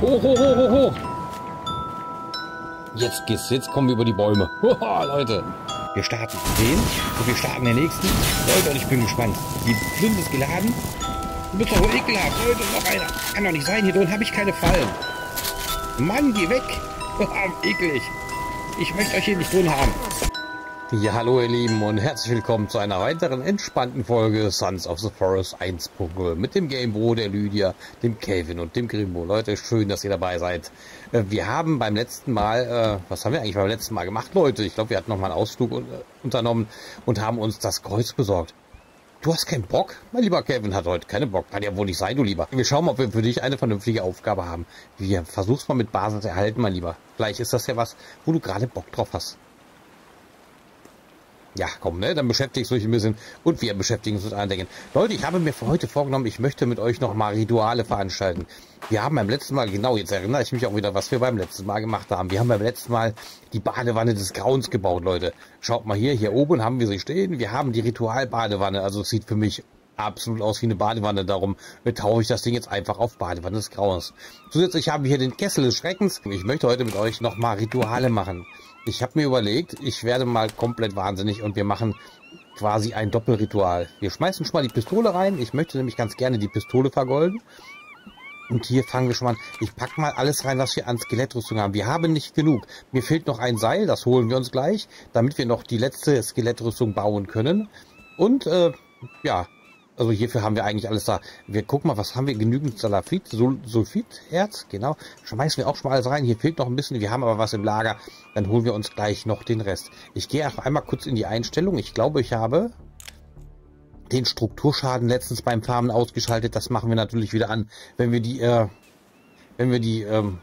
Hoch, hoch, hoch, hoch, hoch. Jetzt geht's. Jetzt kommen wir über die Bäume. Hoho, Leute. Wir starten den und wir starten den nächsten. Leute, und ich bin gespannt. Die Flinte ist geladen. Du bist doch wohl ekelhaft. Leute, noch einer. Kann doch nicht sein. Hier drin habe ich keine Fallen. Mann, geh weg. Eklig. Ich möchte euch hier nicht drin haben. Ja, hallo ihr Lieben und herzlich willkommen zu einer weiteren entspannten Folge Sons of the Forest 1.0 mit dem Gamebo, der Lydia, dem Kelvin und dem Grimbo. Leute, schön, dass ihr dabei seid. Wir haben beim letzten Mal, was haben wir eigentlich beim letzten Mal gemacht, Leute? Ich glaube, wir hatten nochmal einen Ausflug unternommen und haben uns das Kreuz besorgt. Du hast keinen Bock? Mein lieber Kelvin hat heute keinen Bock. Kann ja wohl nicht sein, du Lieber. Wir schauen mal, ob wir für dich eine vernünftige Aufgabe haben. Wir versuch's mal mit Basis erhalten, mein Lieber. Vielleicht ist das ja was, wo du gerade Bock drauf hast. Ja, komm, ne? Dann beschäftigst du dich ein bisschen und wir beschäftigen uns mit anderen Dingen. Leute, ich habe mir für heute vorgenommen, ich möchte mit euch nochmal Rituale veranstalten. Wir haben beim letzten Mal, genau, jetzt erinnere ich mich auch wieder, was wir beim letzten Mal gemacht haben. Wir haben beim letzten Mal die Badewanne des Grauens gebaut, Leute. Schaut mal hier, hier oben haben wir sie stehen. Wir haben die Ritualbadewanne, also es sieht für mich absolut aus wie eine Badewanne. Darum tauche ich das Ding jetzt einfach auf Badewanne des Grauens. Zusätzlich haben wir hier den Kessel des Schreckens. Ich möchte heute mit euch nochmal Rituale machen. Ich habe mir überlegt, ich werde mal komplett wahnsinnig und wir machen quasi ein Doppelritual. Wir schmeißen schon mal die Pistole rein. Ich möchte nämlich ganz gerne die Pistole vergolden. Und hier fangen wir schon mal an. Ich packe mal alles rein, was wir an Skelettrüstung haben. Wir haben nicht genug. Mir fehlt noch ein Seil, das holen wir uns gleich, damit wir noch die letzte Skelettrüstung bauen können. Und, ja, also hierfür haben wir eigentlich alles da. Wir gucken mal, was haben wir? Genügend Salafit, Sulfidherz, genau. Schmeißen wir auch schon mal alles rein. Hier fehlt noch ein bisschen. Wir haben aber was im Lager. Dann holen wir uns gleich noch den Rest. Ich gehe auch einmal kurz in die Einstellung. Ich glaube, ich habe den Strukturschaden letztens beim Farmen ausgeschaltet. Das machen wir natürlich wieder an. Wenn wir die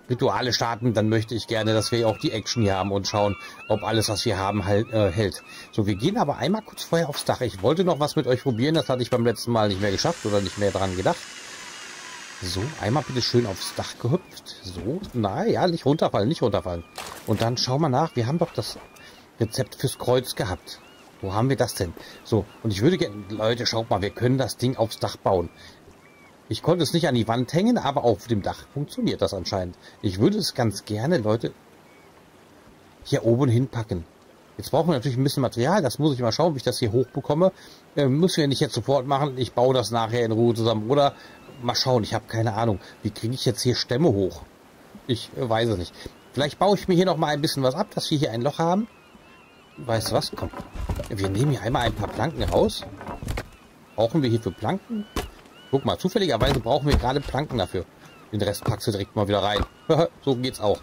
Rituale starten, dann möchte ich gerne, dass wir auch die Action hier haben und schauen, ob alles, was wir haben, halt hält. So, wir gehen aber einmal kurz vorher aufs Dach. Ich wollte noch was mit euch probieren. Das hatte ich beim letzten Mal nicht mehr geschafft oder nicht mehr dran gedacht. So, einmal bitte schön aufs Dach gehüpft. So, naja, nicht runterfallen, nicht runterfallen. Und dann schauen wir nach. Wir haben doch das Rezept fürs Kreuz gehabt. Wo haben wir das denn? So, und ich würde gerne... Leute, schaut mal, wir können das Ding aufs Dach bauen. Ich konnte es nicht an die Wand hängen, aber auf dem Dach funktioniert das anscheinend. Ich würde es ganz gerne, Leute, hier oben hinpacken. Jetzt brauchen wir natürlich ein bisschen Material. Das muss ich mal schauen, wie ich das hier hochbekomme. Müssen wir nicht jetzt sofort machen. Ich baue das nachher in Ruhe zusammen. Oder mal schauen, ich habe keine Ahnung. Wie kriege ich jetzt hier Stämme hoch? Ich weiß es nicht. Vielleicht baue ich mir hier nochmal ein bisschen was ab, dass wir hier ein Loch haben. Weißt du was? Komm, wir nehmen hier einmal ein paar Planken raus. Brauchen wir hier für Planken? Guck mal, zufälligerweise brauchen wir gerade Planken dafür. Den Rest packst du direkt mal wieder rein. So geht's auch.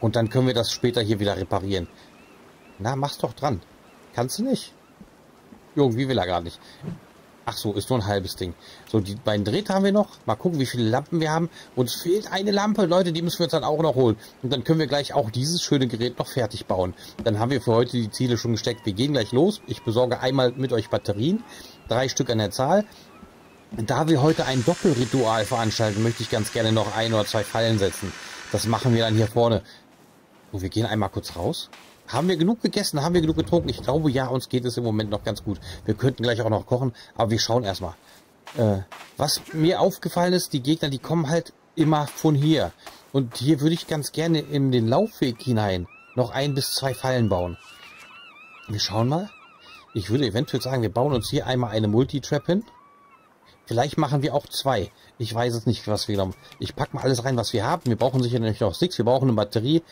Und dann können wir das später hier wieder reparieren. Na, mach's doch dran. Kannst du nicht? Irgendwie will er gar nicht. Ach so, ist nur ein halbes Ding. So, die beiden Drähte haben wir noch. Mal gucken, wie viele Lampen wir haben. Uns fehlt eine Lampe, Leute, die müssen wir uns dann auch noch holen. Und dann können wir gleich auch dieses schöne Gerät noch fertig bauen. Dann haben wir für heute die Ziele schon gesteckt. Wir gehen gleich los. Ich besorge einmal mit euch Batterien. 3 Stück an der Zahl. Da wir heute ein Doppelritual veranstalten, möchte ich ganz gerne noch 1 oder 2 Fallen setzen. Das machen wir dann hier vorne. So, wir gehen einmal kurz raus. Haben wir genug gegessen? Haben wir genug getrunken? Ich glaube, ja, uns geht es im Moment noch ganz gut. Wir könnten gleich auch noch kochen, aber wir schauen erstmal. Was mir aufgefallen ist, die Gegner, die kommen halt immer von hier. Und hier würde ich ganz gerne in den Laufweg hinein noch 1 bis 2 Fallen bauen. Wir schauen mal. Ich würde eventuell sagen, wir bauen uns hier einmal eine Multitrap hin. Vielleicht machen wir auch 2. Ich weiß es nicht, was wir genommen haben. Ich packe mal alles rein, was wir haben. Wir brauchen sicherlich noch Sticks, wir brauchen eine Batterie.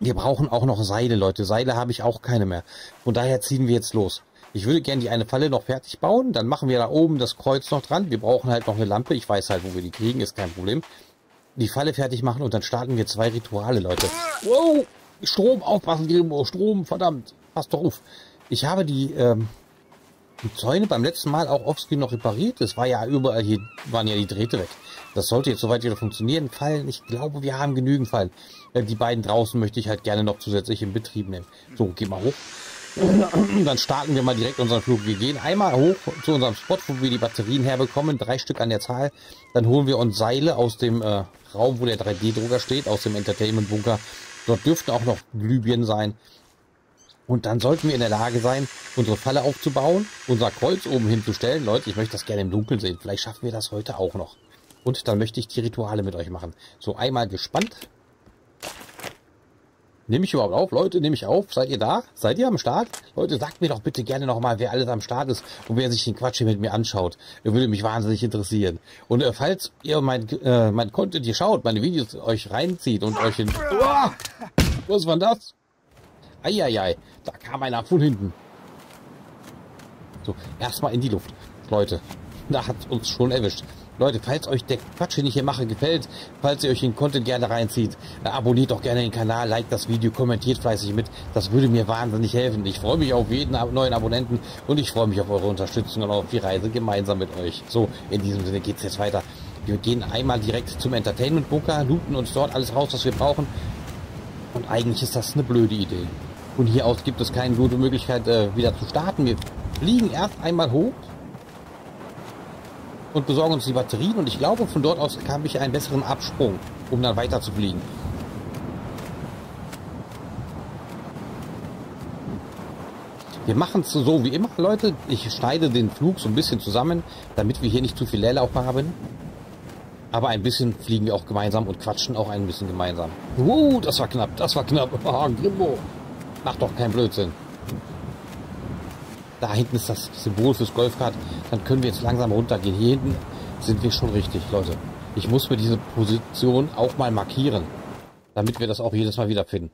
Wir brauchen auch noch Seile, Leute. Seile habe ich auch keine mehr. Von daher ziehen wir jetzt los. Ich würde gerne die eine Falle noch fertig bauen. Dann machen wir da oben das Kreuz noch dran. Wir brauchen halt noch eine Lampe. Ich weiß halt, wo wir die kriegen, ist kein Problem. Die Falle fertig machen und dann starten wir 2 Rituale, Leute. Wow! Strom, aufpassen, Grimbo. Strom, verdammt. Passt doch auf. Ich habe die Zäune beim letzten Mal auch offscreen noch repariert. Es war ja überall, hier waren ja die Drähte weg. Das sollte jetzt soweit wieder funktionieren. Fallen, ich glaube, wir haben genügend Fallen. Die beiden draußen möchte ich halt gerne noch zusätzlich in Betrieb nehmen. So, geh mal hoch. Dann starten wir mal direkt unseren Flug. Wir gehen einmal hoch zu unserem Spot, wo wir die Batterien herbekommen. 3 Stück an der Zahl. Dann holen wir uns Seile aus dem Raum, wo der 3D-Drucker steht, aus dem Entertainment-Bunker. Dort dürften auch noch Glühbirnen sein. Und dann sollten wir in der Lage sein, unsere Falle aufzubauen, unser Kreuz oben hinzustellen. Leute, ich möchte das gerne im Dunkeln sehen. Vielleicht schaffen wir das heute auch noch. Und dann möchte ich die Rituale mit euch machen. So, einmal gespannt. Nehme ich überhaupt auf? Leute, nehme ich auf? Seid ihr da? Seid ihr am Start? Leute, sagt mir doch bitte gerne nochmal, wer alles am Start ist und wer sich den Quatsch hier mit mir anschaut. Würde mich wahnsinnig interessieren. Und falls ihr mein Content hier schaut, meine Videos euch reinzieht und euch in... Oh, was war das? Eieiei, da kam einer von hinten. So, erstmal in die Luft. Leute, da hat uns schon erwischt. Leute, falls euch der Quatsch, den ich hier mache, gefällt, falls ihr euch den Content gerne reinzieht, abonniert doch gerne den Kanal, liked das Video, kommentiert fleißig mit. Das würde mir wahnsinnig helfen. Ich freue mich auf jeden neuen Abonnenten und ich freue mich auf eure Unterstützung und auf die Reise gemeinsam mit euch. So, in diesem Sinne geht's jetzt weiter. Wir gehen einmal direkt zum Entertainment-Bunker, looten uns dort alles raus, was wir brauchen. Und eigentlich ist das eine blöde Idee. Von hier aus gibt es keine gute Möglichkeit, wieder zu starten. Wir fliegen erst einmal hoch und besorgen uns die Batterien und ich glaube, von dort aus kam ich einen besseren Absprung, um dann weiter zu fliegen. Wir machen es so wie immer, Leute. Ich schneide den Flug so ein bisschen zusammen, damit wir hier nicht zu viel Leerlauf haben. Aber ein bisschen fliegen wir auch gemeinsam und quatschen auch ein bisschen gemeinsam. Wow, das war knapp, das war knapp. Oh, Grimbo, mach doch keinen Blödsinn. Da hinten ist das Symbol fürs Golfkart. Dann können wir jetzt langsam runtergehen. Hier hinten sind wir schon richtig, Leute. Ich muss mir diese Position auch mal markieren, damit wir das auch jedes Mal wieder finden.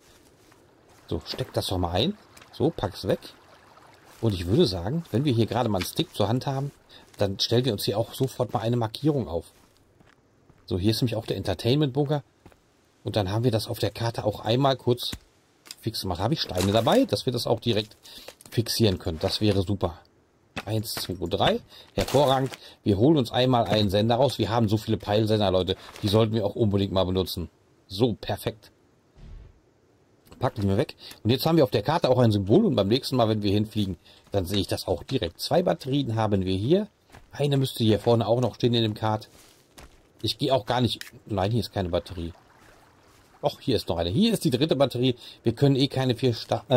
So, steck das doch mal ein. So, pack's weg. Und ich würde sagen, wenn wir hier gerade mal einen Stick zur Hand haben, dann stellen wir uns hier auch sofort mal eine Markierung auf. So, hier ist nämlich auch der Entertainment-Bunker. Und dann haben wir das auf der Karte auch einmal kurz fix gemacht. Habe ich Steine dabei, dass wir das auch direkt fixieren könnt. Das wäre super. 1, 2, 3. Hervorragend. Wir holen uns einmal einen Sender raus. Wir haben so viele Peilsender, Leute. Die sollten wir auch unbedingt mal benutzen. So, perfekt. Packen wir weg. Und jetzt haben wir auf der Karte auch ein Symbol und beim nächsten Mal, wenn wir hinfliegen, dann sehe ich das auch direkt. 2 Batterien haben wir hier. Eine müsste hier vorne auch noch stehen in dem Kart. Ich gehe auch gar nicht... Nein, hier ist keine Batterie. Och, hier ist noch eine. Hier ist die dritte Batterie. Wir können eh keine 4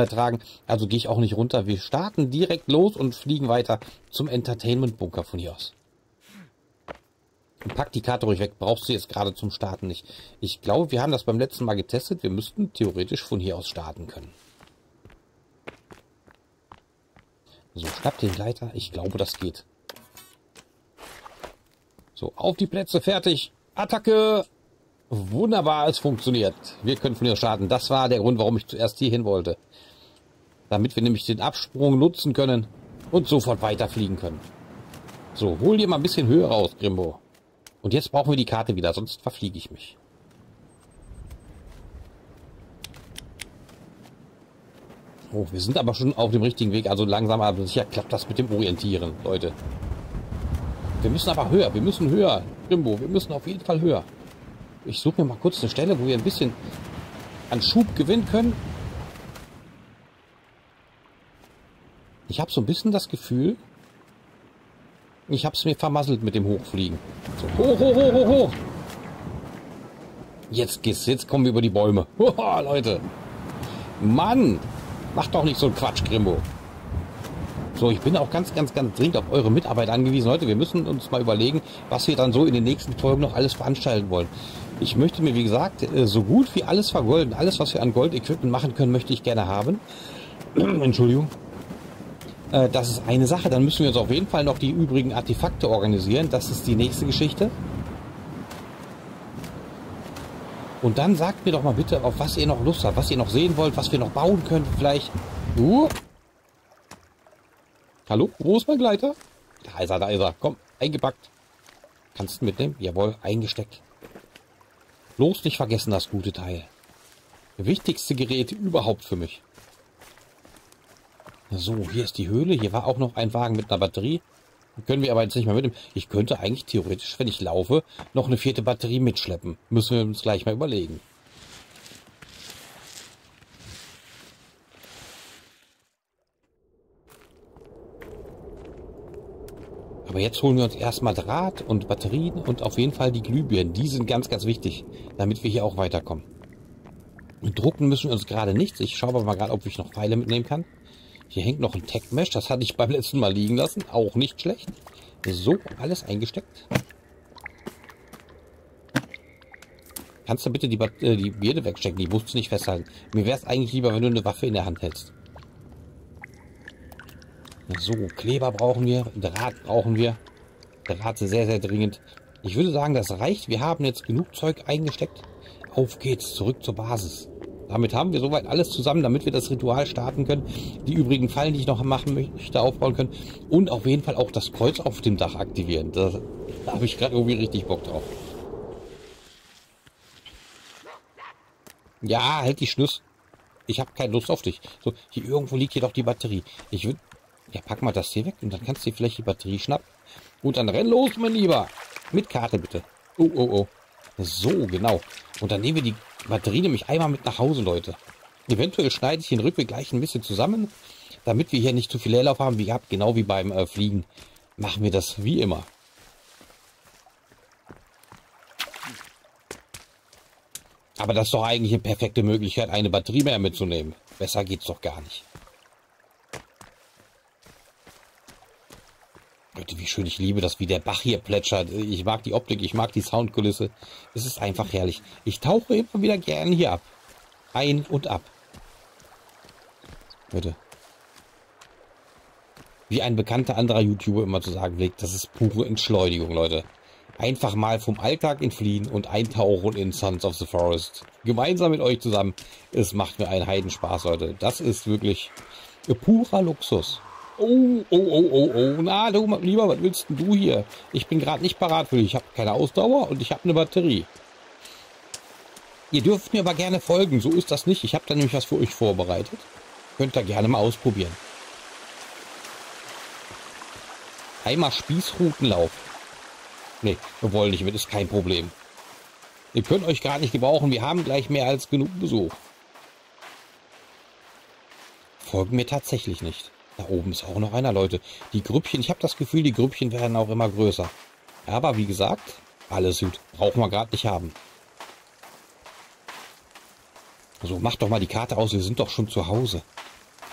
tragen. Also gehe ich auch nicht runter. Wir starten direkt los und fliegen weiter zum Entertainment-Bunker von hier aus. Und pack die Karte ruhig weg. Brauchst du jetzt gerade zum Starten nicht. Ich glaube, wir haben das beim letzten Mal getestet. Wir müssten theoretisch von hier aus starten können. So, schnapp den Leiter. Ich glaube, das geht. So, auf die Plätze. Fertig. Attacke! Wunderbar, es funktioniert. Wir können von hier starten. Das war der Grund, warum ich zuerst hier hin wollte. Damit wir nämlich den Absprung nutzen können und sofort weiterfliegen können. So, hol dir mal ein bisschen Höhe raus, Grimbo. Und jetzt brauchen wir die Karte wieder, sonst verfliege ich mich. Oh, wir sind aber schon auf dem richtigen Weg. Also langsam, aber sicher klappt das mit dem Orientieren, Leute. Wir müssen aber höher. Wir müssen höher, Grimbo. Wir müssen auf jeden Fall höher. Ich suche mir mal kurz eine Stelle, wo wir ein bisschen an Schub gewinnen können. Ich habe so ein bisschen das Gefühl, ich habe es mir vermasselt mit dem Hochfliegen. So, hoch, hoch, hoch, hoch, hoch. Jetzt geht's, jetzt kommen wir über die Bäume. Hoho, Leute. Mann, macht doch nicht so einen Quatsch, Grimbo. So, ich bin auch ganz, ganz, ganz dringend auf eure Mitarbeit angewiesen. Leute, wir müssen uns mal überlegen, was wir dann so in den nächsten Folgen noch alles veranstalten wollen. Ich möchte mir, wie gesagt, so gut wie alles vergolden. Alles, was wir an Gold-Equipment machen können, möchte ich gerne haben. Entschuldigung. Das ist eine Sache. Dann müssen wir uns auf jeden Fall noch die übrigen Artefakte organisieren. Das ist die nächste Geschichte. Und dann sagt mir doch mal bitte, auf was ihr noch Lust habt, was ihr noch sehen wollt, was wir noch bauen können vielleicht. Hallo, wo ist mein Gleiter? Da ist er, komm, eingepackt. Kannst du mitnehmen? Jawohl, eingesteckt. Bloß nicht vergessen, das gute Teil. Wichtigste Gerät überhaupt für mich. So, hier ist die Höhle. Hier war auch noch ein Wagen mit einer Batterie. Können wir aber jetzt nicht mehr mitnehmen. Ich könnte eigentlich theoretisch, wenn ich laufe, noch eine 4. Batterie mitschleppen. Müssen wir uns gleich mal überlegen. Aber jetzt holen wir uns erstmal Draht und Batterien und auf jeden Fall die Glühbirnen. Die sind ganz, ganz wichtig, damit wir hier auch weiterkommen. Und drucken müssen wir uns gerade nichts. Ich schaue aber mal gerade, ob ich noch Pfeile mitnehmen kann. Hier hängt noch ein Tech-Mesh. Das hatte ich beim letzten Mal liegen lassen. Auch nicht schlecht. So, alles eingesteckt. Kannst du bitte die Birne wegstecken? Die musst du nicht festhalten. Mir wäre es eigentlich lieber, wenn du eine Waffe in der Hand hältst. So, Kleber brauchen wir. Draht brauchen wir. Draht ist sehr, sehr dringend. Ich würde sagen, das reicht. Wir haben jetzt genug Zeug eingesteckt. Auf geht's, zurück zur Basis. Damit haben wir soweit alles zusammen, damit wir das Ritual starten können. Die übrigen Fallen, die ich noch machen möchte, aufbauen können. Und auf jeden Fall auch das Kreuz auf dem Dach aktivieren. Da habe ich gerade irgendwie richtig Bock drauf. Ja, halt die Schnüsse. Ich habe keine Lust auf dich. So, hier irgendwo liegt hier doch die Batterie. Ich würde... Ja, pack mal das hier weg und dann kannst du dir vielleicht die Batterie schnappen. Und dann renn los, mein Lieber. Mit Karte bitte. Oh, oh, oh. So, genau. Und dann nehmen wir die Batterie nämlich einmal mit nach Hause, Leute. Eventuell schneide ich den Rückweg gleich ein bisschen zusammen, damit wir hier nicht zu viel Leerlauf haben. Wie gehabt, genau wie beim Fliegen. Machen wir das wie immer. Aber das ist doch eigentlich eine perfekte Möglichkeit, eine Batterie mehr mitzunehmen. Besser geht's doch gar nicht. Leute, wie schön, ich liebe das, wie der Bach hier plätschert. Ich mag die Optik, ich mag die Soundkulisse. Es ist einfach herrlich. Ich tauche immer wieder gerne hier ab. Ein und ab. Leute. Wie ein bekannter anderer YouTuber immer zu sagen pflegt, das ist pure Entschleunigung, Leute. Einfach mal vom Alltag entfliehen und eintauchen in Sons of the Forest. Gemeinsam mit euch zusammen. Es macht mir einen Heidenspaß, Leute. Das ist wirklich purer Luxus. Oh, oh, oh, oh, oh. Na, du, mein Lieber, was willst denn du hier? Ich bin gerade nicht parat für dich. Ich habe keine Ausdauer und ich habe eine Batterie. Ihr dürft mir aber gerne folgen. So ist das nicht. Ich habe da nämlich was für euch vorbereitet. Könnt ihr gerne mal ausprobieren. Einmal Spießrutenlauf. Nee, wir wollen nicht mit. Ist kein Problem. Ihr könnt euch gar nicht gebrauchen. Wir haben gleich mehr als genug Besuch. Folgen mir tatsächlich nicht. Da oben ist auch noch einer, Leute. Die Grüppchen, ich habe das Gefühl, die Grüppchen werden auch immer größer. Aber wie gesagt, alles gut. Brauchen wir gerade nicht haben. So, macht doch mal die Karte aus. Wir sind doch schon zu Hause.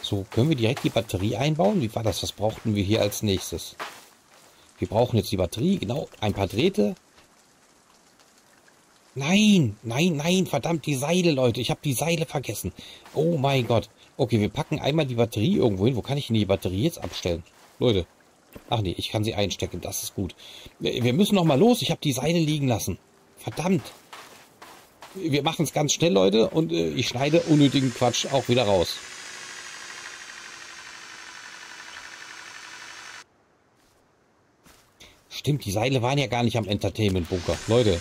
So, können wir direkt die Batterie einbauen? Wie war das? Was brauchten wir hier als nächstes? Wir brauchen jetzt die Batterie. Genau, ein paar Drähte. Nein, nein, nein. Verdammt, die Seile, Leute. Ich habe die Seile vergessen. Oh mein Gott. Okay, wir packen einmal die Batterie irgendwo hin. Wo kann ich denn die Batterie jetzt abstellen? Leute. Ach nee, ich kann sie einstecken. Das ist gut. Wir müssen nochmal los. Ich habe die Seile liegen lassen. Verdammt. Wir machen es ganz schnell, Leute. Und ich schneide unnötigen Quatsch auch wieder raus. Stimmt, die Seile waren ja gar nicht am Entertainment-Bunker. Leute.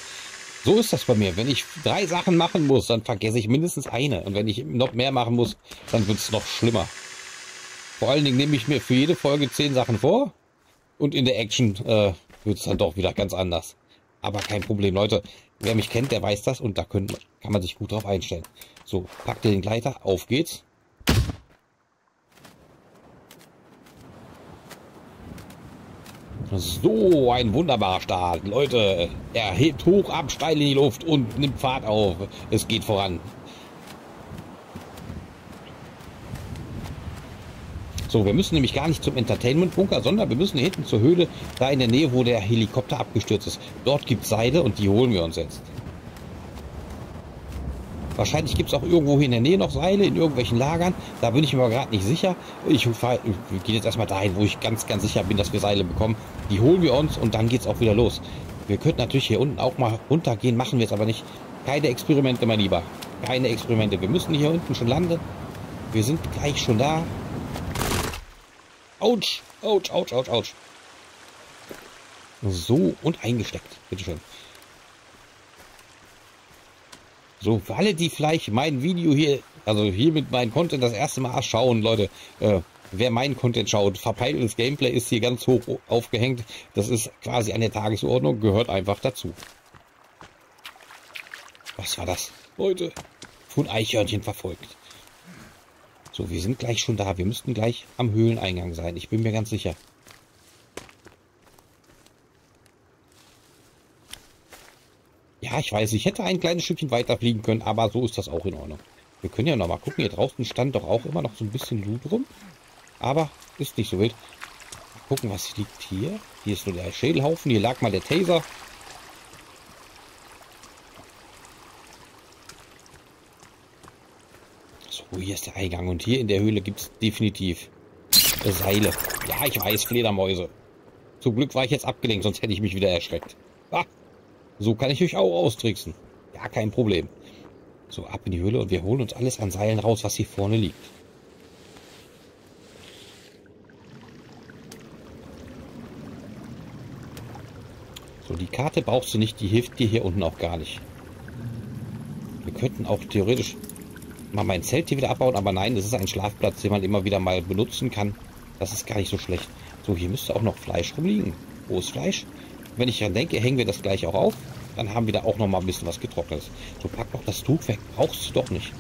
So ist das bei mir. Wenn ich 3 Sachen machen muss, dann vergesse ich mindestens eine. Und wenn ich noch mehr machen muss, dann wird es noch schlimmer. Vor allen Dingen nehme ich mir für jede Folge 10 Sachen vor. Und in der Action wird es dann doch wieder ganz anders. Aber kein Problem, Leute. Wer mich kennt, der weiß das. Und da kann man sich gut drauf einstellen. So, packt ihr den Gleiter. Auf geht's. So, ein wunderbarer Start. Leute, er hebt hoch ab, steil in die Luft und nimmt Fahrt auf. Es geht voran. So, wir müssen nämlich gar nicht zum Entertainment-Bunker, sondern wir müssen hinten zur Höhle, da in der Nähe, wo der Helikopter abgestürzt ist. Dort gibt es Seile und die holen wir uns jetzt. Wahrscheinlich gibt es auch irgendwo hier in der Nähe noch Seile, in irgendwelchen Lagern. Da bin ich mir gerade nicht sicher. Wir gehen jetzt erstmal dahin, wo ich ganz, ganz sicher bin, dass wir Seile bekommen. Die holen wir uns und dann geht es auch wieder los. Wir könnten natürlich hier unten auch mal runtergehen, machen wir jetzt aber nicht. Keine Experimente, mein Lieber. Keine Experimente. Wir müssen hier unten schon landen. Wir sind gleich schon da. Autsch, autsch, autsch, autsch, autsch. So, und eingesteckt. Bitteschön. So, für alle, die vielleicht mein Video hier, also hier mit meinem Content das erste Mal schauen, Leute, wer meinen Content schaut, verpeiltes Gameplay ist hier ganz hoch aufgehängt. Das ist quasi an der Tagesordnung, gehört einfach dazu. Was war das? Leute, von Eichhörnchen verfolgt. So, wir sind gleich schon da. Wir müssten gleich am Höhleneingang sein. Ich bin mir ganz sicher. Ja, ich weiß, ich hätte ein kleines Stückchen weiter fliegen können, aber so ist das auch in Ordnung. Wir können ja noch mal gucken. Hier draußen stand doch auch immer noch so ein bisschen Loot rum. Aber ist nicht so wild. Mal gucken, was liegt hier. Hier ist nur der Schädelhaufen. Hier lag mal der Taser. Oh, hier ist der Eingang. Und hier in der Höhle gibt es definitiv Seile. Ja, ich weiß, Fledermäuse. Zum Glück war ich jetzt abgelenkt, sonst hätte ich mich wieder erschreckt. Ah, so kann ich euch auch austricksen. Ja, kein Problem. So, ab in die Höhle und wir holen uns alles an Seilen raus, was hier vorne liegt. So, die Karte brauchst du nicht, die hilft dir hier unten auch gar nicht. Wir könnten auch theoretisch mal mein Zelt hier wieder abbauen, aber nein, das ist ein Schlafplatz, den man immer wieder mal benutzen kann. Das ist gar nicht so schlecht. So, hier müsste auch noch Fleisch rumliegen. Wo ist Fleisch? Wenn ich daran denke, hängen wir das gleich auch auf. Dann haben wir da auch noch mal ein bisschen was Getrocknetes. So, pack doch das Tuch weg. Brauchst du doch nicht.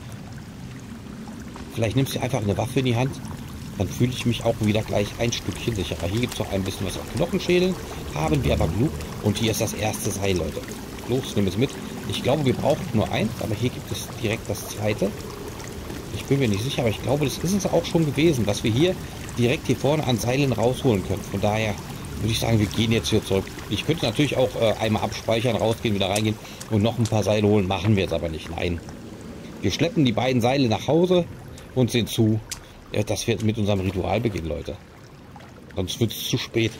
Vielleicht nimmst du einfach eine Waffe in die Hand. Dann fühle ich mich auch wieder gleich ein Stückchen sicherer. Hier gibt es noch ein bisschen was auf Knochenschädeln. Haben wir aber genug. Und hier ist das erste Seil, Leute. Los, nimm es mit. Ich glaube, wir brauchen nur eins. Aber hier gibt es direkt das zweite. Ich bin mir nicht sicher, aber ich glaube, das ist es auch schon gewesen, was wir hier direkt hier vorne an Seilen rausholen können. Von daher würde ich sagen, wir gehen jetzt hier zurück. Ich könnte natürlich auch einmal abspeichern, rausgehen, wieder reingehen und noch ein paar Seile holen. Machen wir jetzt aber nicht. Nein. Wir schleppen die beiden Seile nach Hause und sehen zu, dass wir jetzt mit unserem Ritual beginnen, Leute. Sonst wird es zu spät.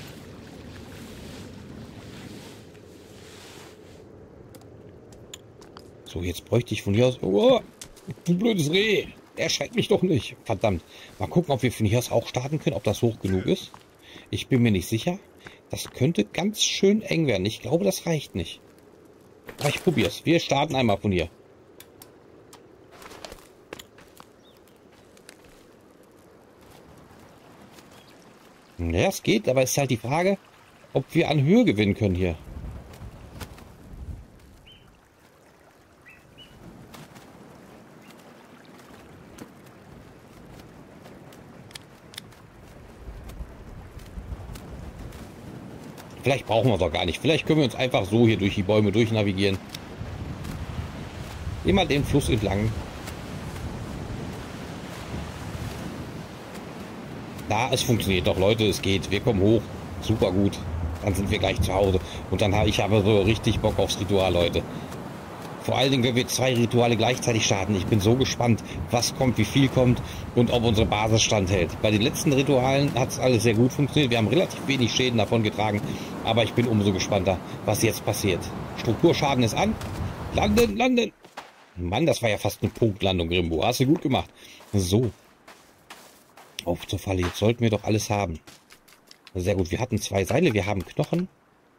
So, jetzt bräuchte ich von hier aus... Oh, du blödes Reh! Erschreckt mich doch nicht. Verdammt. Mal gucken, ob wir von hier aus auch starten können, ob das hoch genug ist. Ich bin mir nicht sicher. Das könnte ganz schön eng werden. Ich glaube, das reicht nicht. Aber ich probier's. Wir starten einmal von hier. Ja, es geht, aber es ist halt die Frage, ob wir an Höhe gewinnen können hier. Vielleicht brauchen wir es auch gar nicht. Vielleicht können wir uns einfach so hier durch die Bäume durchnavigieren. Immer den Fluss entlang. Na, es funktioniert doch, Leute. Es geht. Wir kommen hoch. Super gut. Dann sind wir gleich zu Hause. Und dann habe ich so richtig Bock aufs Ritual, Leute. Vor allen Dingen, wenn wir zwei Rituale gleichzeitig starten. Ich bin so gespannt, was kommt, wie viel kommt und ob unsere Basis standhält. Bei den letzten Ritualen hat es alles sehr gut funktioniert. Wir haben relativ wenig Schäden davon getragen, aber ich bin umso gespannter, was jetzt passiert. Strukturschaden ist an. Landen, landen. Mann, das war ja fast eine Punktlandung, Grimbo. Hast du gut gemacht. So. Auf zur Falle. Jetzt sollten wir doch alles haben. Sehr gut. Wir hatten zwei Seile. Wir haben Knochen.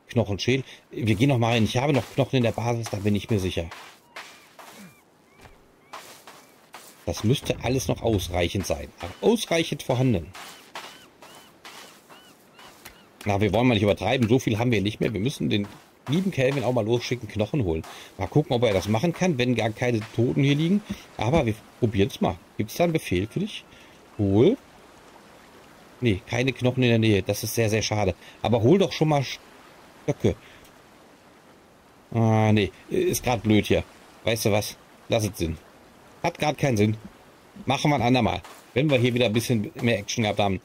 Knochenschädel. Wir gehen noch mal rein. Ich habe noch Knochen in der Basis, da bin ich mir sicher. Das müsste alles noch ausreichend sein. Aber ausreichend vorhanden. Na, wir wollen mal nicht übertreiben. So viel haben wir nicht mehr. Wir müssen den lieben Kelvin auch mal losschicken, Knochen holen. Mal gucken, ob er das machen kann, wenn gar keine Toten hier liegen. Aber wir probieren es mal. Gibt es da einen Befehl für dich? Hol. Nee, keine Knochen in der Nähe. Das ist sehr, sehr schade. Aber hol doch schon mal... Okay. Ah, nee. Ist gerade blöd hier. Weißt du was? Lass es Sinn. Hat gerade keinen Sinn. Machen wir ein andermal. Wenn wir hier wieder ein bisschen mehr Action gehabt haben,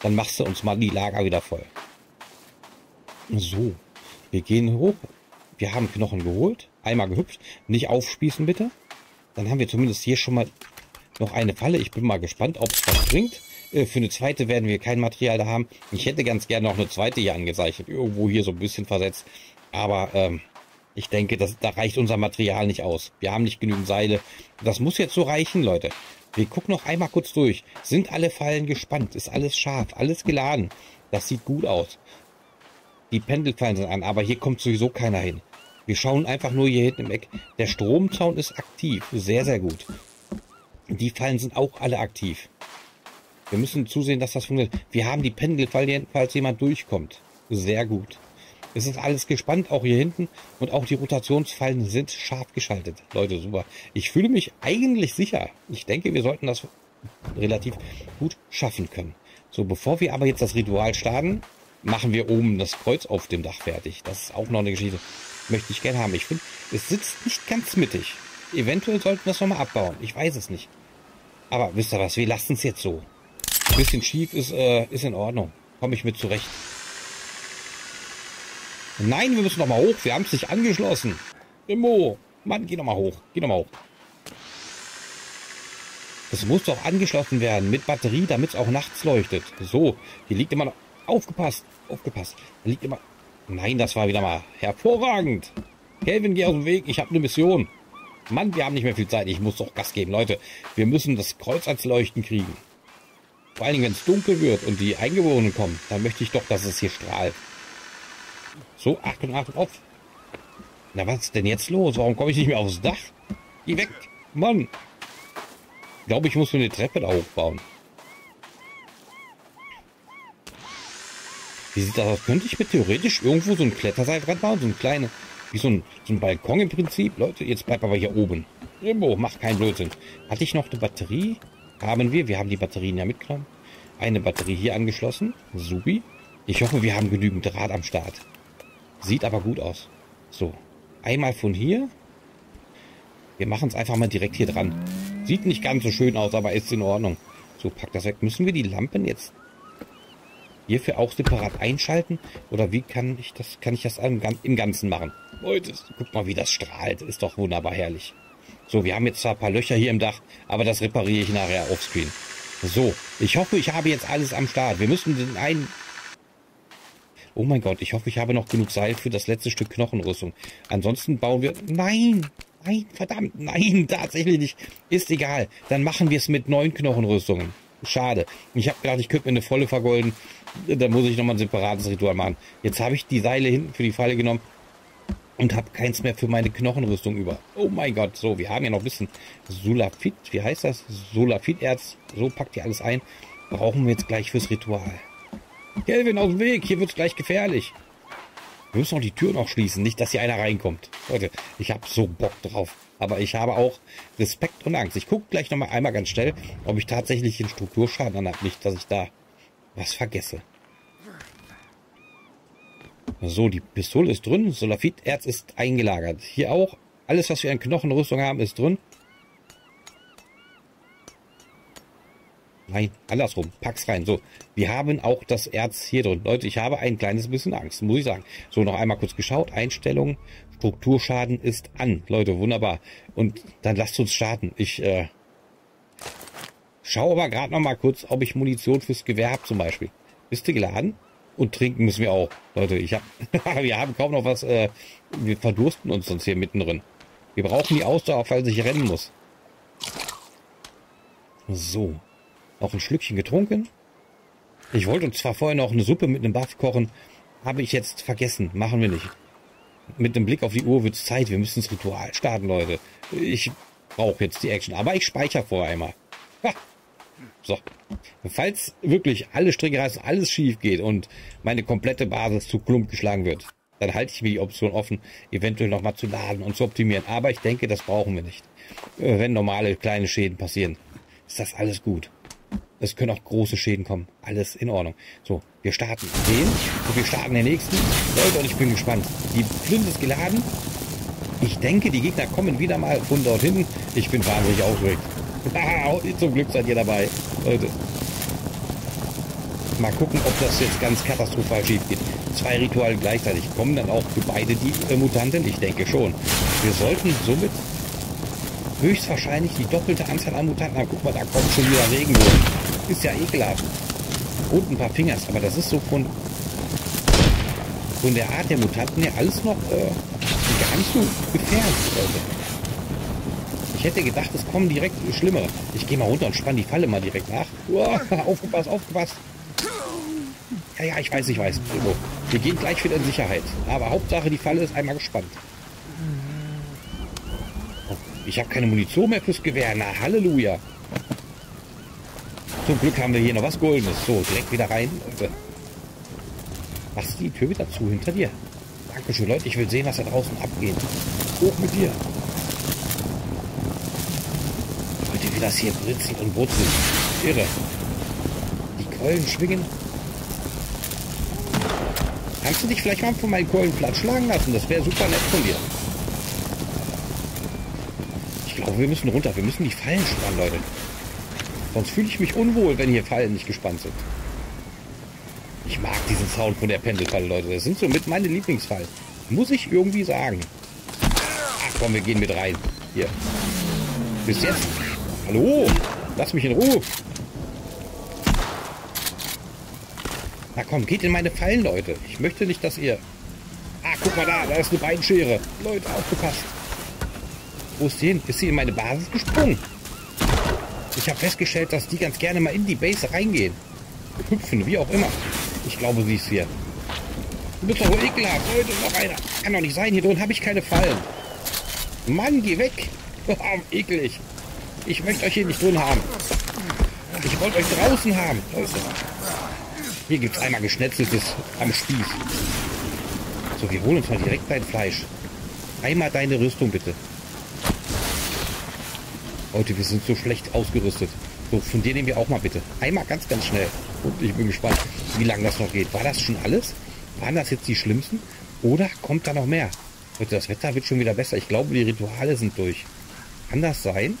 dann machst du uns mal die Lager wieder voll. So. Wir gehen hoch. Wir haben Knochen geholt. Einmal gehüpft. Nicht aufspießen, bitte. Dann haben wir zumindest hier schon mal noch eine Falle. Ich bin mal gespannt, ob es was bringt. Für eine zweite werden wir kein Material da haben. Ich hätte ganz gerne noch eine zweite hier angezeichnet. Irgendwo hier so ein bisschen versetzt. Aber ich denke, da reicht unser Material nicht aus. Wir haben nicht genügend Seile. Das muss jetzt so reichen, Leute. Wir gucken noch einmal kurz durch. Sind alle Fallen gespannt? Ist alles scharf? Alles geladen? Das sieht gut aus. Die Pendelfallen sind an, aber hier kommt sowieso keiner hin. Wir schauen einfach nur hier hinten im Eck. Der Stromzaun ist aktiv. Sehr, sehr gut. Die Fallen sind auch alle aktiv. Wir müssen zusehen, dass das funktioniert. Wir haben die Pendelfallen, falls jemand durchkommt. Sehr gut. Es ist alles gespannt, auch hier hinten. Und auch die Rotationsfallen sind scharf geschaltet. Leute, super. Ich fühle mich eigentlich sicher. Ich denke, wir sollten das relativ gut schaffen können. So, bevor wir aber jetzt das Ritual starten, machen wir oben das Kreuz auf dem Dach fertig. Das ist auch noch eine Geschichte. Möchte ich gerne haben. Ich finde, es sitzt nicht ganz mittig. Eventuell sollten wir es nochmal abbauen. Ich weiß es nicht. Aber wisst ihr was? Wir lassen es jetzt so. Ein bisschen schief ist in Ordnung. Komme ich mit zurecht. Nein, wir müssen nochmal hoch. Wir haben es nicht angeschlossen. Immo. Mann, geh nochmal hoch. Geh nochmal hoch. Es muss doch angeschlossen werden mit Batterie, damit es auch nachts leuchtet. So, hier liegt immer noch... Aufgepasst, aufgepasst. Hier liegt immer... Nein, das war wieder mal hervorragend. Kelvin, geh aus dem Weg, ich habe eine Mission. Mann, wir haben nicht mehr viel Zeit, ich muss doch Gas geben. Leute, wir müssen das Kreuz als Leuchten kriegen. Vor allen Dingen, wenn es dunkel wird und die Eingeborenen kommen, dann möchte ich doch, dass es hier strahlt. So, Achtung, Achtung, auf. Na, was ist denn jetzt los? Warum komme ich nicht mehr aufs Dach? Geh weg, Mann. Ich glaube, ich muss mir eine Treppe da hochbauen. Wie sieht das aus? Könnte ich mir theoretisch irgendwo so ein Kletterseilbrett bauen? So ein kleines, wie so ein Balkon im Prinzip? Leute, jetzt bleib aber hier oben. Grimbo, mach keinen Blödsinn. Hatte ich noch eine Batterie? Haben wir. Wir haben die Batterien ja mitgenommen. Eine Batterie hier angeschlossen. Subi. Ich hoffe, wir haben genügend Draht am Start. Sieht aber gut aus. So. Einmal von hier. Wir machen es einfach mal direkt hier dran. Sieht nicht ganz so schön aus, aber ist in Ordnung. So, pack das weg. Müssen wir die Lampen jetzt hierfür auch separat einschalten? Oder wie kann ich das im Ganzen machen? Leute, guck mal, wie das strahlt. Ist doch wunderbar herrlich. So, wir haben jetzt zwar ein paar Löcher hier im Dach, aber das repariere ich nachher offscreen. So, ich hoffe, ich habe jetzt alles am Start. Wir müssen den einen... Oh mein Gott, ich hoffe, ich habe noch genug Seil für das letzte Stück Knochenrüstung. Ansonsten bauen wir... Nein! Nein, verdammt, nein, tatsächlich nicht. Ist egal. Dann machen wir es mit 9 Knochenrüstungen. Schade. Ich habe gedacht, ich könnte mir eine volle vergolden. Dann muss ich nochmal ein separates Ritual machen. Jetzt habe ich die Seile hinten für die Falle genommen und habe keins mehr für meine Knochenrüstung über. Oh mein Gott. So, wir haben ja noch ein bisschen Sulafit. Wie heißt das? Sulafit-Erz. So, packt ihr alles ein. Brauchen wir jetzt gleich fürs Ritual. Kelvin, aus dem Weg. Hier wird es gleich gefährlich. Wir müssen auch die Tür noch schließen, nicht, dass hier einer reinkommt. Leute, ich habe so Bock drauf. Aber ich habe auch Respekt und Angst. Ich gucke gleich nochmal einmal ganz schnell, ob ich tatsächlich den Strukturschaden an habe. Nicht, dass ich da was vergesse. So, die Pistole ist drin. Solafit-Erz ist eingelagert. Hier auch. Alles, was wir an Knochenrüstung haben, ist drin. Nein, andersrum. Pack's rein. So, wir haben auch das Erz hier drin. Leute, ich habe ein kleines bisschen Angst, muss ich sagen. So, noch einmal kurz geschaut. Einstellungen, Strukturschaden ist an. Leute, wunderbar. Und dann lasst uns starten. Ich schaue aber gerade noch mal kurz, ob ich Munition fürs Gewehr habe zum Beispiel. Bist du geladen? Und trinken müssen wir auch. Leute, wir haben kaum noch was. Wir verdursten uns sonst hier mittendrin. Wir brauchen die Ausdauer, falls ich rennen muss. So. Auch ein Schlückchen getrunken. Ich wollte uns zwar vorher noch eine Suppe mit einem Buff kochen, habe ich jetzt vergessen. Machen wir nicht. Mit dem Blick auf die Uhr wird es Zeit. Wir müssen das Ritual starten, Leute. Ich brauche jetzt die Action. Aber ich speichere vorher einmal. Ha. So. Falls wirklich alle Stricke reißen, alles schief geht und meine komplette Basis zu Klump geschlagen wird, dann halte ich mir die Option offen, eventuell nochmal zu laden und zu optimieren. Aber ich denke, das brauchen wir nicht. Wenn normale kleine Schäden passieren, ist das alles gut. Es können auch große Schäden kommen. Alles in Ordnung. So, wir starten den und wir starten den nächsten. Leute, und ich bin gespannt. Die Flinte ist geladen. Ich denke, die Gegner kommen wieder mal von dort hinten. Ich bin wahnsinnig aufgeregt. Zum Glück seid ihr dabei. Leute. Mal gucken, ob das jetzt ganz katastrophal schief geht. 2 Rituale gleichzeitig. Kommen dann auch für beide die Mutanten? Ich denke schon. Wir sollten somit höchstwahrscheinlich die doppelte Anzahl an Mutanten haben. Guck mal, da kommt schon wieder Regenbogen. Ist ja ekelhaft. Und ein paar Fingers, aber das ist so von der Art der Mutanten ja alles noch gar nicht so gefährlich, Leute. Ich hätte gedacht, es kommen direkt schlimmere. Ich gehe mal runter und spann die Falle mal direkt nach. Uah, aufgepasst, aufgepasst. Ja, ich weiß. Wir gehen gleich wieder in Sicherheit. Aber Hauptsache, die Falle ist einmal gespannt. Ich habe keine Munition mehr fürs Gewehr. Na, Halleluja. Zum Glück haben wir hier noch was Goldenes. So, direkt wieder rein. Machst die Tür wieder zu hinter dir. Dankeschön, Leute. Ich will sehen, was da draußen abgeht. Hoch mit dir. Leute, wie das hier britzelt und brutzelt. Irre. Die Keulen schwingen. Kannst du dich vielleicht mal von meinen Keulen platt schlagen lassen? Das wäre super nett von dir. Ich glaube, wir müssen runter. Wir müssen die Fallen spannen, Leute. Sonst fühle ich mich unwohl, wenn hier Fallen nicht gespannt sind. Ich mag diesen Sound von der Pendelfalle, Leute. Das sind somit meine Lieblingsfallen. Muss ich irgendwie sagen. Ach komm, wir gehen mit rein. Hier. Bis jetzt. Hallo? Lass mich in Ruhe. Na komm, geht in meine Fallen, Leute. Ich möchte nicht, dass ihr... Ah, guck mal da, da ist eine Beinschere. Leute, aufgepasst. Wo ist sie hin? Ist sie in meine Basis gesprungen? Ich habe festgestellt, dass die ganz gerne mal in die Base reingehen. Hüpfen, wie auch immer. Ich glaube, sie ist hier. Du bist doch wohl ekelhaft, Leute. Noch einer. Kann doch nicht sein. Hier drin habe ich keine Fallen. Mann, geh weg. Ekelig. Ich möchte euch hier nicht drin haben. Ich wollte euch draußen haben. Leute. Hier gibt es einmal Geschnetzeltes am Spieß. So, wir holen uns mal direkt dein Fleisch. Einmal deine Rüstung, bitte. Leute, wir sind so schlecht ausgerüstet. So, von dir nehmen wir auch mal bitte. Einmal ganz, ganz schnell. Und ich bin gespannt, wie lange das noch geht. War das schon alles? Waren das jetzt die schlimmsten? Oder kommt da noch mehr? Leute, das Wetter wird schon wieder besser. Ich glaube, die Rituale sind durch. Kann das sein?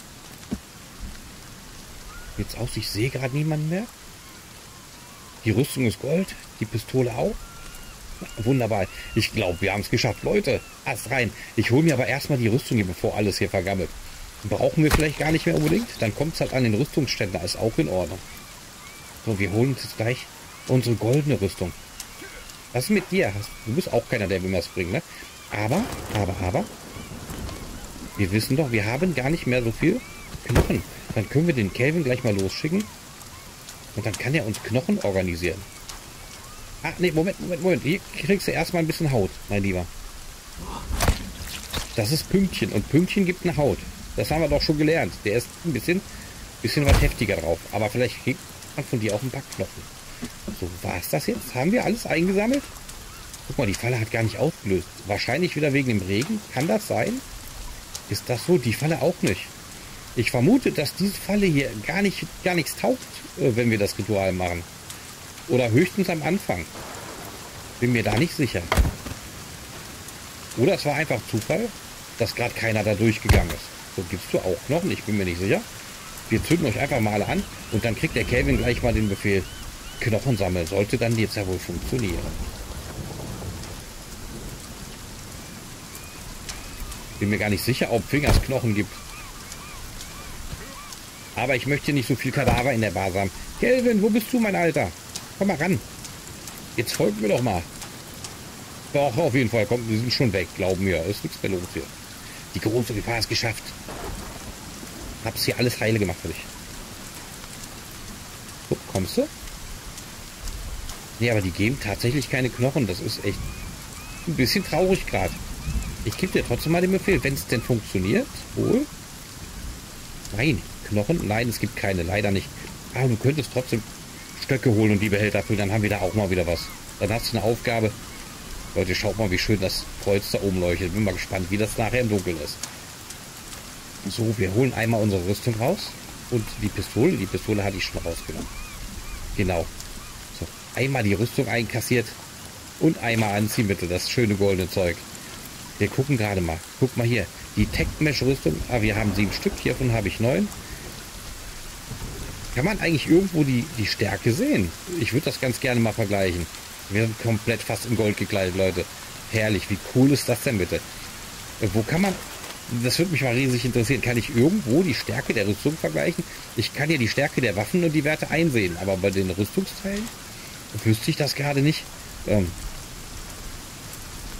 Jetzt aus, ich sehe gerade niemanden mehr. Die Rüstung ist Gold. Die Pistole auch. Wunderbar. Ich glaube, wir haben es geschafft. Leute, Ast rein. Ich hole mir aber erstmal die Rüstung hier, bevor alles hier vergammelt. Brauchen wir vielleicht gar nicht mehr unbedingt. Dann kommt es halt an den Rüstungsständer. Ist auch in Ordnung. So, wir holen uns jetzt gleich unsere goldene Rüstung. Was ist mit dir? Du bist auch keiner, der mir was bringt, ne? Aber. Wir wissen doch, wir haben gar nicht mehr so viel Knochen. Dann können wir den Kelvin gleich mal losschicken. Und dann kann er uns Knochen organisieren. Ah, nee, Moment. Hier kriegst du erstmal ein bisschen Haut, mein Lieber. Das ist Pünktchen. Und Pünktchen gibt eine Haut. Das haben wir doch schon gelernt. Der ist ein bisschen was heftiger drauf. Aber vielleicht kriegt man von dir auch ein paar Knochen. So, war es das jetzt? Haben wir alles eingesammelt? Guck mal, die Falle hat gar nicht aufgelöst. Wahrscheinlich wieder wegen dem Regen. Kann das sein? Ist das so? Die Falle auch nicht. Ich vermute, dass diese Falle hier gar nichts taugt, wenn wir das Ritual machen. Oder höchstens am Anfang. Bin mir da nicht sicher. Oder es war einfach Zufall, dass gerade keiner da durchgegangen ist. So, gibst du auch Knochen? Ich bin mir nicht sicher. Wir zünden euch einfach mal alle an und dann kriegt der Kelvin gleich mal den Befehl. Knochen sammeln. Sollte dann jetzt ja wohl funktionieren. Bin mir gar nicht sicher, ob Fingers Knochen gibt. Aber ich möchte nicht so viel Kadaver in der Basis haben. Kelvin, wo bist du, mein Alter? Komm mal ran. Jetzt folgen wir doch mal. Doch, auf jeden Fall. Komm, wir sind schon weg, glauben wir. Ist nichts mehr los hier. Die große Gefahr ist geschafft. Hab's hier alles heile gemacht für dich. So, kommst du? Nee, aber die geben tatsächlich keine Knochen. Das ist echt ein bisschen traurig gerade. Ich gebe dir trotzdem mal den Befehl, wenn es denn funktioniert. Wohl? Nein, Knochen? Nein, es gibt keine. Leider nicht. Aber du könntest trotzdem Stöcke holen und die Behälter füllen. Dann haben wir da auch mal wieder was. Dann hast du eine Aufgabe. Leute, schaut mal, wie schön das Kreuz da oben leuchtet. Bin mal gespannt, wie das nachher im Dunkeln ist. So, wir holen einmal unsere Rüstung raus. Und die Pistole. Die Pistole hatte ich schon rausgenommen. Genau. So, einmal die Rüstung einkassiert. Und einmal anziehen, bitte. Das schöne goldene Zeug. Wir gucken gerade mal. Guck mal hier. Die Tech-Mesh-Rüstung. Ah, wir haben 7 Stück. Hiervon habe ich 9. Kann man eigentlich irgendwo die Stärke sehen? Ich würde das ganz gerne mal vergleichen. Wir sind komplett fast in Gold gekleidet, Leute. Herrlich, wie cool ist das denn bitte? Wo kann man... Das würde mich mal riesig interessieren. Kann ich irgendwo die Stärke der Rüstung vergleichen? Ich kann ja die Stärke der Waffen und die Werte einsehen. Aber bei den Rüstungsteilen wüsste ich das gerade nicht. Wenn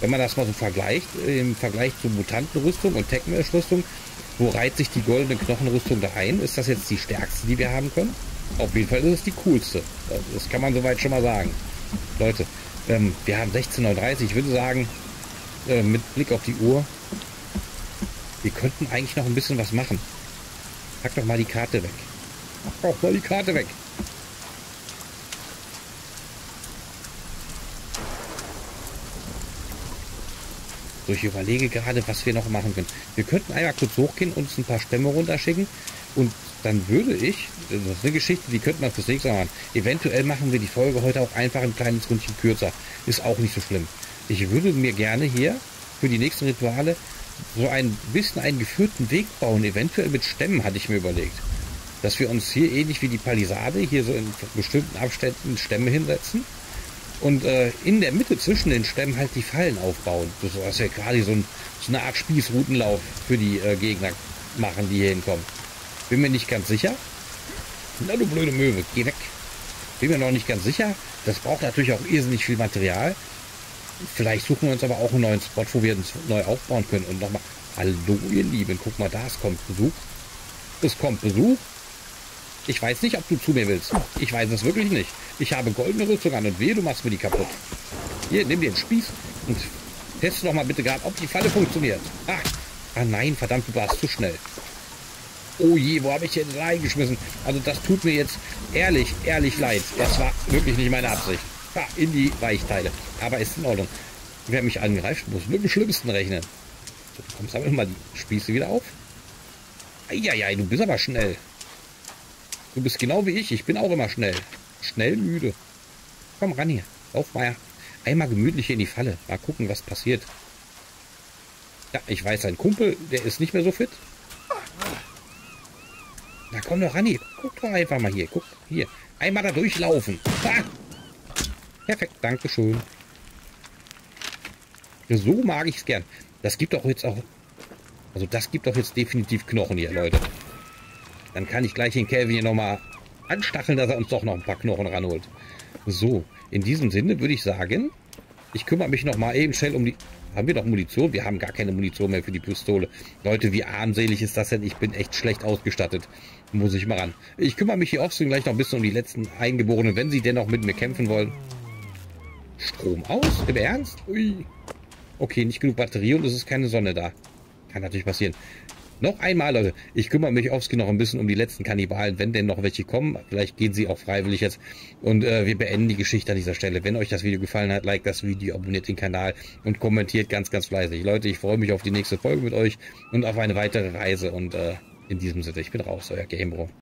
man das mal so vergleicht, im Vergleich zu Mutantenrüstung und Tech-Mesh-Rüstung, wo reiht sich die goldene Knochenrüstung da ein? Ist das jetzt die stärkste, die wir haben können? Auf jeden Fall ist es die coolste. Das kann man soweit schon mal sagen. Leute, wir haben 16:30 Uhr. Ich würde sagen, mit Blick auf die Uhr, wir könnten eigentlich noch ein bisschen was machen. Pack doch mal die Karte weg. Pack doch mal die Karte weg. So, ich überlege gerade, was wir noch machen können. Wir könnten einmal kurz hochgehen, uns ein paar Stämme runterschicken und dann würde ich, das ist eine Geschichte, die könnten wir fürs nächste Mal machen. Eventuell machen wir die Folge heute auch einfach ein kleines Rundchen kürzer. Ist auch nicht so schlimm. Ich würde mir gerne hier für die nächsten Rituale so ein bisschen einen geführten Weg bauen. Eventuell mit Stämmen, hatte ich mir überlegt. Dass wir uns hier ähnlich wie die Palisade hier so in bestimmten Abständen Stämme hinsetzen. Und in der Mitte zwischen den Stämmen halt die Fallen aufbauen. Das ist ja quasi so eine Art Spießrutenlauf für die Gegner machen, die hier hinkommen. Bin mir nicht ganz sicher. Na du blöde Möwe, geh weg. Bin mir noch nicht ganz sicher. Das braucht natürlich auch irrsinnig viel Material. Vielleicht suchen wir uns aber auch einen neuen Spot, wo wir uns neu aufbauen können. Und nochmal, hallo ihr Lieben, guck mal da, es kommt Besuch. Es kommt Besuch. Ich weiß nicht, ob du zu mir willst. Ich weiß es wirklich nicht. Ich habe goldene Rüstung an und wehe, du machst mir die kaputt. Hier, nimm den Spieß und teste doch mal bitte gerade, ob die Falle funktioniert. Ah, ah nein, verdammt, du warst zu schnell. Oh je, wo habe ich denn reingeschmissen? Also das tut mir jetzt ehrlich leid. Das war wirklich nicht meine Absicht. Ha, in die Weichteile. Aber ist in Ordnung. Wer mich angreift, muss mit dem Schlimmsten rechnen. So, du kommst aber immer die Spieße wieder auf. Eieiei, du bist aber schnell. Du bist genau wie ich. Ich bin auch immer schnell. Schnell müde. Komm ran hier. Auf, Meier. Einmal gemütlich hier in die Falle. Mal gucken, was passiert. Ja, ich weiß, sein Kumpel, der ist nicht mehr so fit. Na komm doch ran hier. Guck doch einfach mal hier. Guck, hier. Einmal da durchlaufen. Ah! Perfekt, dankeschön. So mag ich es gern. Das gibt doch jetzt auch... Also das gibt doch jetzt definitiv Knochen hier, Leute. Dann kann ich gleich den Kelvin hier nochmal anstacheln, dass er uns doch noch ein paar Knochen ranholt. So, in diesem Sinne würde ich sagen, ich kümmere mich nochmal eben schnell um die... Haben wir noch Munition? Wir haben gar keine Munition mehr für die Pistole. Leute, wie armselig ist das denn? Ich bin echt schlecht ausgestattet. Muss ich mal ran. Ich kümmere mich hier auch gleich noch ein bisschen um die letzten Eingeborenen, wenn sie dennoch mit mir kämpfen wollen. Strom aus? Im Ernst? Ui. Okay, nicht genug Batterie und es ist keine Sonne da. Kann natürlich passieren. Noch einmal, Leute. Ich kümmere mich auch noch ein bisschen um die letzten Kannibalen, wenn denn noch welche kommen. Vielleicht gehen sie auch freiwillig jetzt. Und wir beenden die Geschichte an dieser Stelle. Wenn euch das Video gefallen hat, liked das Video, abonniert den Kanal und kommentiert ganz fleißig. Leute, ich freue mich auf die nächste Folge mit euch und auf eine weitere Reise. Und in diesem Sinne, ich bin raus, euer Gamebo.